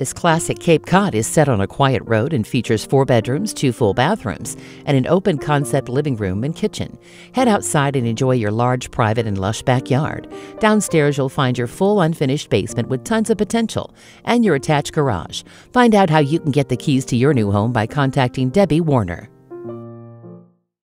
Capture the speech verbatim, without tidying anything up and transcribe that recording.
This classic Cape Cod is set on a quiet road and features four bedrooms, two full bathrooms, and an open concept living room and kitchen. Head outside and enjoy your large, private, and lush backyard. Downstairs, you'll find your full unfinished basement with tons of potential and your attached garage. Find out how you can get the keys to your new home by contacting Debbie Woerner.